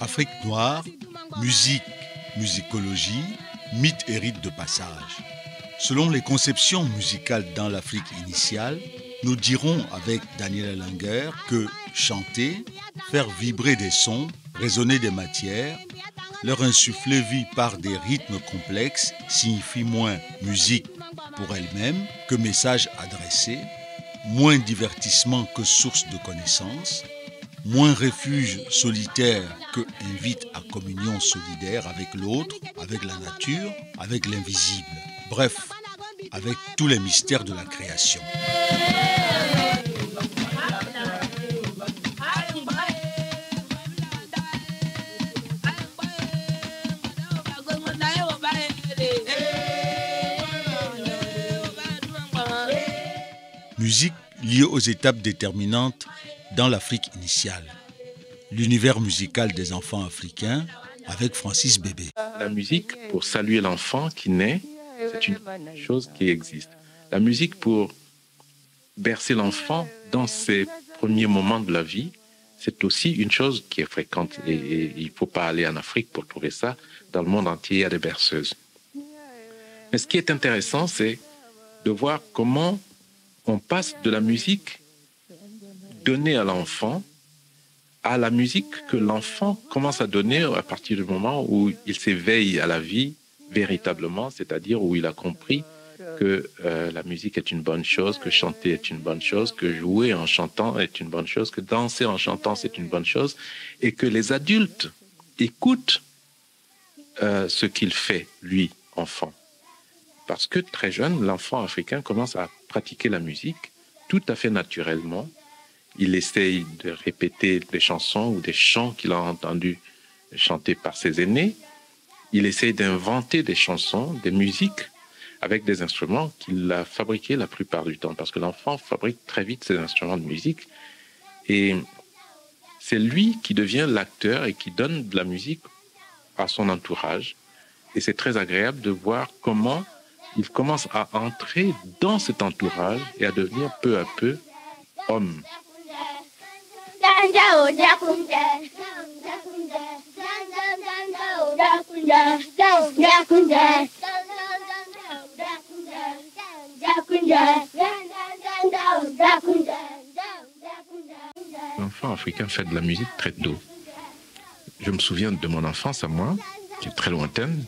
Afrique noire, musique, musicologie, mythes et rites de passage. Selon les conceptions musicales dans l'Afrique initiale, nous dirons avec Daniela Langer que chanter, faire vibrer des sons, résonner des matières, leur insuffler vie par des rythmes complexes signifie moins musique pour elle-même que message adressé, moins divertissement que source de connaissances, moins refuge solitaire que invite à communion solidaire avec l'autre, avec la nature, avec l'invisible, bref, avec tous les mystères de la création. Musique liée aux étapes déterminantes dans l'Afrique initiale. L'univers musical des enfants africains avec Francis Bebey. La musique pour saluer l'enfant qui naît, c'est une chose qui existe. La musique pour bercer l'enfant dans ses premiers moments de la vie, c'est aussi une chose qui est fréquente. Et il ne faut pas aller en Afrique pour trouver ça. Dans le monde entier, il y a des berceuses. Mais ce qui est intéressant, c'est de voir comment on passe de la musique donnée à l'enfant à la musique que l'enfant commence à donner à partir du moment où il s'éveille à la vie véritablement, c'est-à-dire où il a compris que la musique est une bonne chose, que chanter est une bonne chose, que jouer en chantant est une bonne chose, que danser en chantant c'est une bonne chose, et que les adultes écoutent ce qu'il fait, lui, enfant. Parce que très jeune, l'enfant africain commence à pratiquer la musique tout à fait naturellement. Il essaye de répéter des chansons ou des chants qu'il a entendus chanter par ses aînés. Il essaye d'inventer des chansons, des musiques, avec des instruments qu'il a fabriqués la plupart du temps, parce que l'enfant fabrique très vite ses instruments de musique. Et c'est lui qui devient l'acteur et qui donne de la musique à son entourage. Et c'est très agréable de voir comment il commence à entrer dans cet entourage et à devenir peu à peu homme. L'enfant africain fait de la musique très tôt. Je me souviens de mon enfance à moi, qui est très lointaine.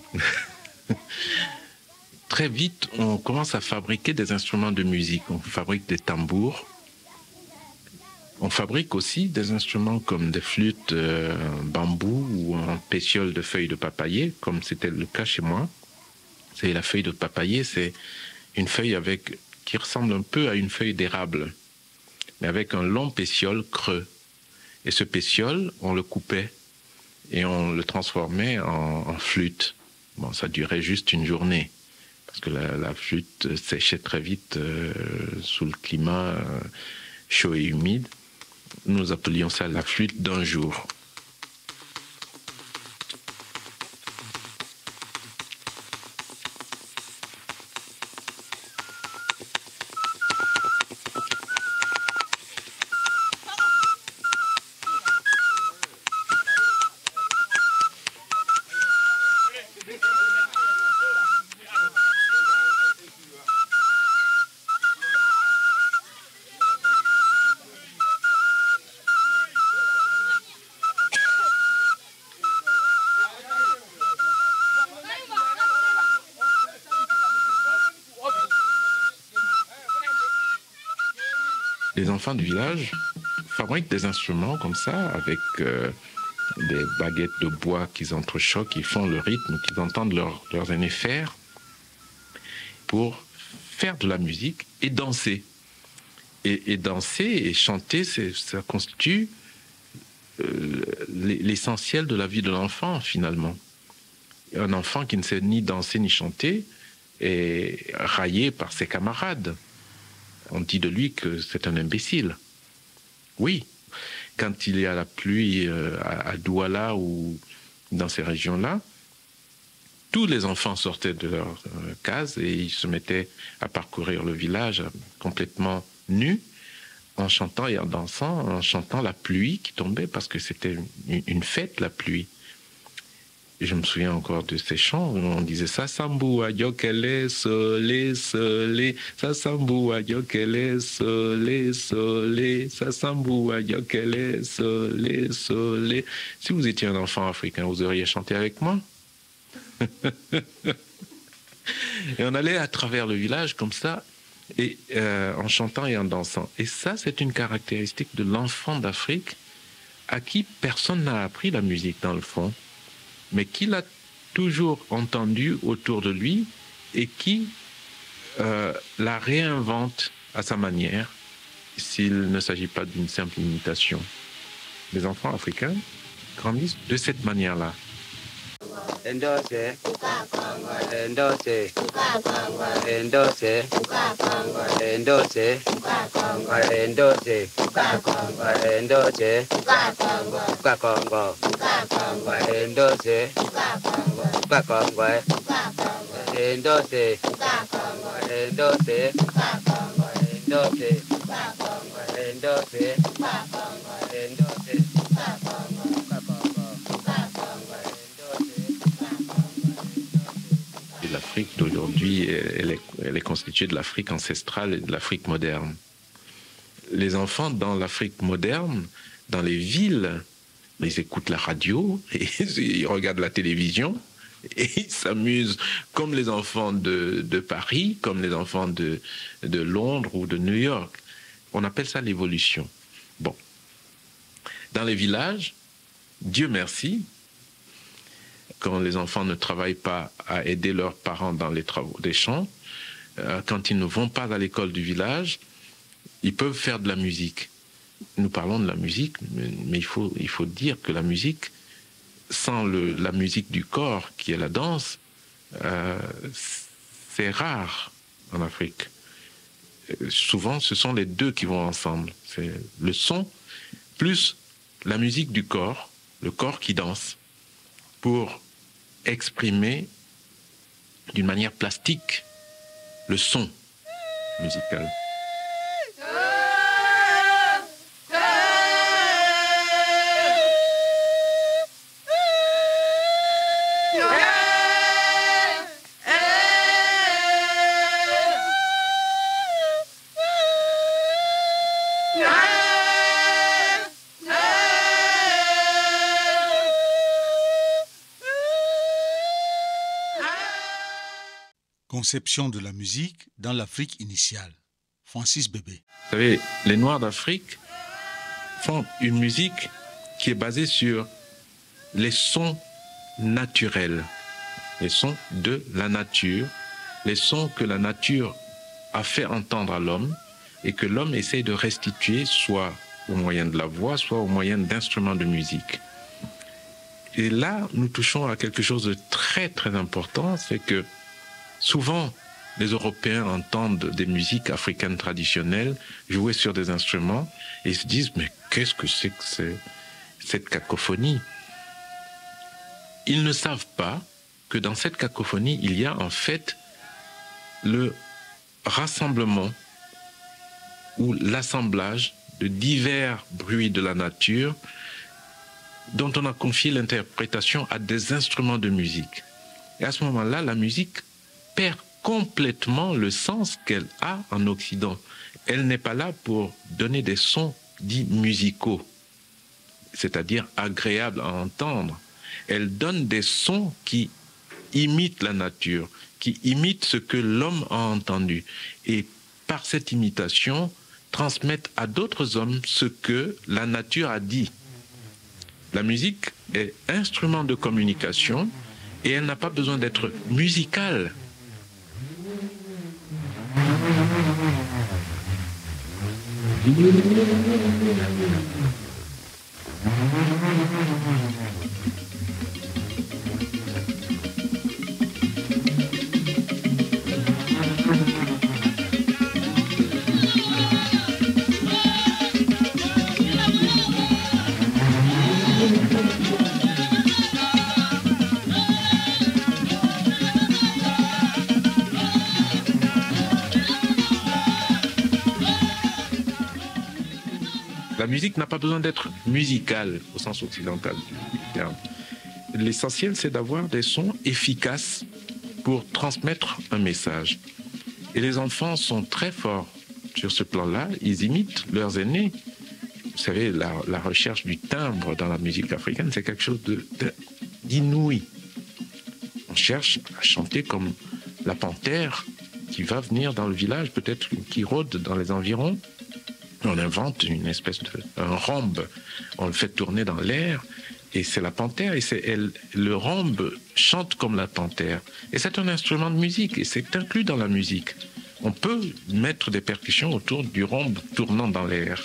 Très vite, on commence à fabriquer des instruments de musique. On fabrique des tambours. On fabrique aussi des instruments comme des flûtes en bambou ou en pétiole de feuilles de papayer, comme c'était le cas chez moi. C'est la feuille de papayer, c'est une feuille qui ressemble un peu à une feuille d'érable, mais avec un long pétiole creux. Et ce pétiole, on le coupait et on le transformait en flûte. Bon, ça durait juste une journée. Parce que la flûte séchait très vite sous le climat chaud et humide. Nous appelions ça la flûte d'un jour. Les enfants du village fabriquent des instruments comme ça, avec des baguettes de bois qu'ils entrechoquent, ils font le rythme, qu'ils entendent leurs aînés faire, pour faire de la musique et danser. Et danser et chanter, ça constitue l'essentiel de la vie de l'enfant, finalement. Un enfant qui ne sait ni danser ni chanter est raillé par ses camarades. On dit de lui que c'est un imbécile. Oui, quand il est à la pluie à Douala ou dans ces régions-là, tous les enfants sortaient de leur case et ils se mettaient à parcourir le village complètement nus, en chantant et en dansant, en chantant la pluie qui tombait, parce que c'était une fête, la pluie. Et je me souviens encore de ces chants où on disait « Sasambua yokele sole sole, Sasambua yokele sole sole, Sasambua yokele sole sole ». Si vous étiez un enfant africain, vous auriez chanté avec moi. Et on allait à travers le village comme ça, et en chantant et en dansant. Et ça, c'est une caractéristique de l'enfant d'Afrique à qui personne n'a appris la musique dans le fond, mais qu'il a toujours entendu autour de lui et qui la réinvente à sa manière s'il ne s'agit pas d'une simple imitation. Les enfants africains grandissent de cette manière-là. L'Afrique d'aujourd'hui, elle est constituée de l'Afrique ancestrale et de l'Afrique moderne. Les enfants dans l'Afrique moderne, dans les villes, ils écoutent la radio, et ils regardent la télévision et ils s'amusent comme les enfants de Paris, comme les enfants de Londres ou de New York. On appelle ça l'évolution. Bon. Dans les villages, Dieu merci, quand les enfants ne travaillent pas à aider leurs parents dans les travaux des champs, quand ils ne vont pas à l'école du village, ils peuvent faire de la musique. Nous parlons de la musique, mais il faut dire que la musique, sans la musique du corps qui est la danse, c'est rare en Afrique. Souvent, ce sont les deux qui vont ensemble. C'est le son plus la musique du corps, le corps qui danse, pour exprimer d'une manière plastique le son musical. Conception de la musique dans l'Afrique initiale. Francis Bebey. Vous savez, les Noirs d'Afrique font une musique qui est basée sur les sons naturels, les sons de la nature, les sons que la nature a fait entendre à l'homme et que l'homme essaye de restituer soit au moyen de la voix, soit au moyen d'instruments de musique. Et là, nous touchons à quelque chose de très, très important, c'est que souvent, les Européens entendent des musiques africaines traditionnelles jouées sur des instruments et ils se disent « mais qu'est-ce que c'est cette cacophonie ?» Ils ne savent pas que dans cette cacophonie, il y a en fait le rassemblement ou l'assemblage de divers bruits de la nature dont on a confié l'interprétation à des instruments de musique. Et à ce moment-là, la musique perd complètement le sens qu'elle a en Occident. Elle n'est pas là pour donner des sons dits musicaux, c'est-à-dire agréables à entendre. Elle donne des sons qui imitent la nature, qui imitent ce que l'homme a entendu, et par cette imitation, transmettent à d'autres hommes ce que la nature a dit. La musique est instrument de communication et elle n'a pas besoin d'être musicale. La musique n'a pas besoin d'être musicale au sens occidental du terme. L'essentiel, c'est d'avoir des sons efficaces pour transmettre un message. Et les enfants sont très forts sur ce plan-là. Ils imitent leurs aînés. Vous savez, la recherche du timbre dans la musique africaine, c'est quelque chose d'inouï. On cherche à chanter comme la panthère qui va venir dans le village, peut-être qui rôde dans les environs. On invente une espèce un rhombe. On le fait tourner dans l'air et c'est la panthère. Et le rhombe chante comme la panthère. Et c'est un instrument de musique et c'est inclus dans la musique. On peut mettre des percussions autour du rhombe tournant dans l'air.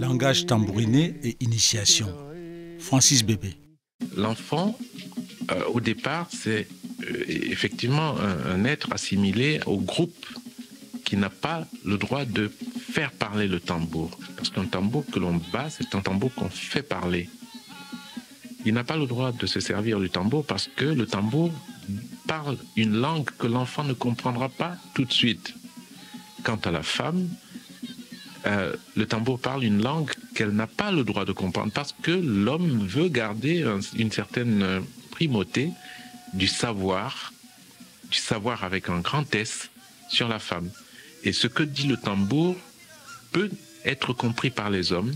Langage tambouriné et initiation. Francis Bebey. L'enfant, au départ, c'est effectivement un être assimilé au groupe qui n'a pas le droit de faire parler le tambour. Parce qu'un tambour que l'on bat, c'est un tambour qu'on fait parler. Il n'a pas le droit de se servir du tambour parce que le tambour parle une langue que l'enfant ne comprendra pas tout de suite. Quant à la femme, le tambour parle une langue qu'elle n'a pas le droit de comprendre parce que l'homme veut garder une certaine primauté du savoir avec un grand S sur la femme. Et ce que dit le tambour peut être compris par les hommes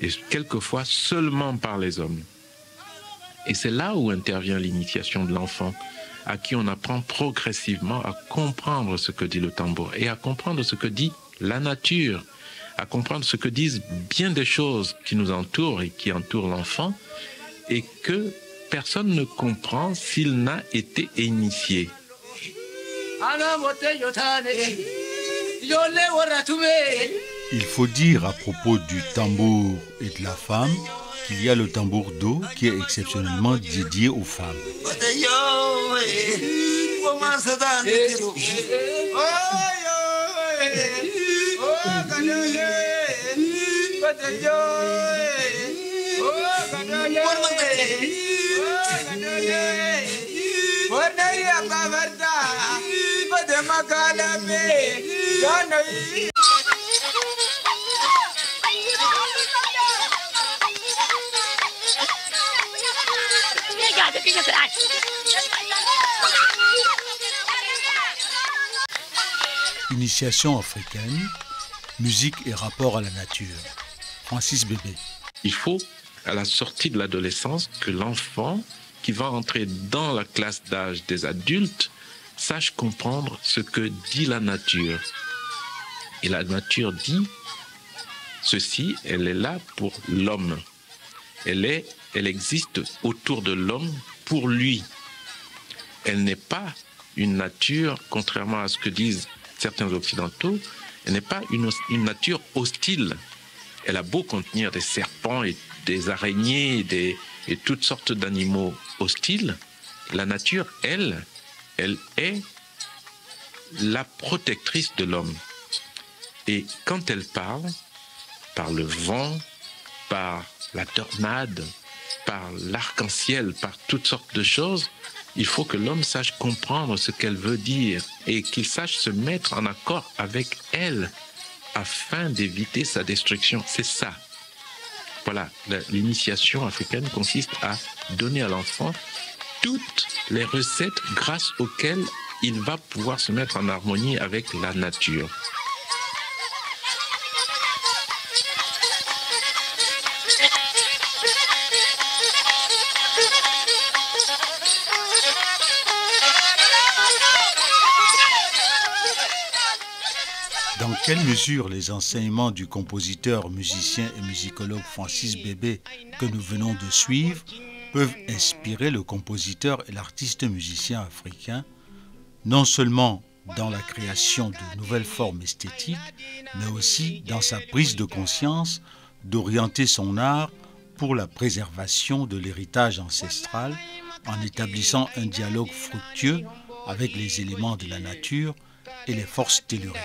et quelquefois seulement par les hommes. Et c'est là où intervient l'initiation de l'enfant, à qui on apprend progressivement à comprendre ce que dit le tambour et à comprendre ce que dit la nature, à comprendre ce que disent bien des choses qui nous entourent et qui entourent l'enfant et que personne ne comprend s'il n'a été initié. Il faut dire à propos du tambour et de la femme qu'il y a le tambour d'eau qui est exceptionnellement dédié aux femmes. Initiation africaine, musique et rapport à la nature. Francis Bebey. Il faut, à la sortie de l'adolescence, que l'enfant qui va entrer dans la classe d'âge des adultes sache comprendre ce que dit la nature. Et la nature dit ceci, elle est là pour l'homme. Elle existe autour de l'homme pour lui. Elle n'est pas une nature, contrairement à ce que disent certains occidentaux, elle n'est pas une nature hostile. Elle a beau contenir des serpents et des araignées et toutes sortes d'animaux hostiles, la nature, elle est la protectrice de l'homme. Et quand elle parle, par le vent, par la tornade, par l'arc-en-ciel, par toutes sortes de choses, il faut que l'homme sache comprendre ce qu'elle veut dire et qu'il sache se mettre en accord avec elle afin d'éviter sa destruction. C'est ça. Voilà, l'initiation africaine consiste à donner à l'enfant toutes les recettes grâce auxquelles il va pouvoir se mettre en harmonie avec la nature. Dans quelle mesure les enseignements du compositeur, musicien et musicologue Francis Bebey que nous venons de suivre peuvent inspirer le compositeur et l'artiste musicien africain, non seulement dans la création de nouvelles formes esthétiques, mais aussi dans sa prise de conscience d'orienter son art pour la préservation de l'héritage ancestral en établissant un dialogue fructueux avec les éléments de la nature et les forces telluriques.